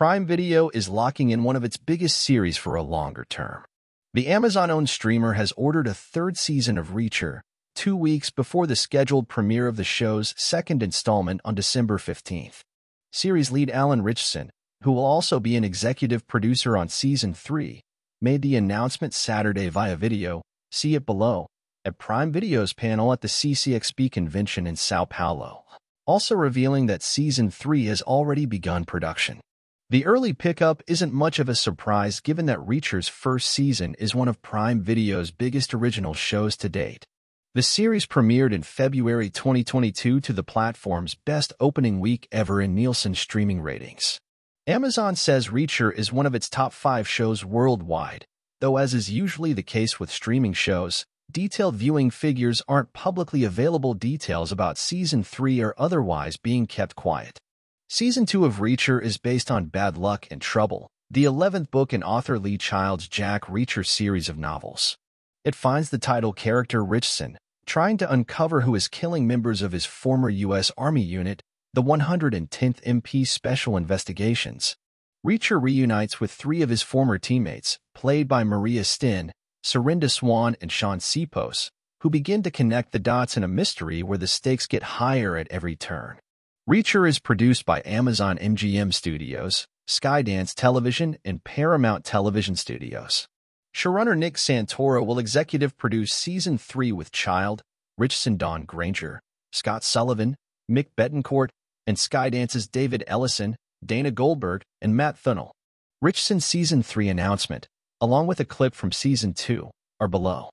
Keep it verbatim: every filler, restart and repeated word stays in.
Prime Video is locking in one of its biggest series for a longer term. The Amazon-owned streamer has ordered a third season of Reacher, two weeks before the scheduled premiere of the show's second installment on December fifteenth. Series lead Alan Ritchson, who will also be an executive producer on Season three, made the announcement Saturday via video, see it below, at Prime Video's panel at the C C X P convention in São Paulo, also revealing that Season three has already begun production. The early pickup isn't much of a surprise given that Reacher's first season is one of Prime Video's biggest original shows to date. The series premiered in February twenty twenty-two to the platform's best opening week ever in Nielsen streaming ratings. Amazon says Reacher is one of its top five shows worldwide, though as is usually the case with streaming shows, detailed viewing figures aren't publicly available. Details about Season three are otherwise being kept quiet. Season two of Reacher is based on Bad Luck and Trouble, the eleventh book in author Lee Child's Jack Reacher series of novels. It finds the title character Ritchson trying to uncover who is killing members of his former U S Army unit, the one hundred tenth M P Special Investigations. Reacher reunites with three of his former teammates, played by Maria Stein, Sarinda Swan, and Sean Sipos, who begin to connect the dots in a mystery where the stakes get higher at every turn. Reacher is produced by Amazon M G M Studios, Skydance Television, and Paramount Television Studios. Showrunner Nick Santora will executive produce Season three with Child, Ritchson, Don Granger, Scott Sullivan, Mick Betancourt, and Skydance's David Ellison, Dana Goldberg, and Matt Thunnell. Ritchson's Season three announcement, along with a clip from Season two, are below.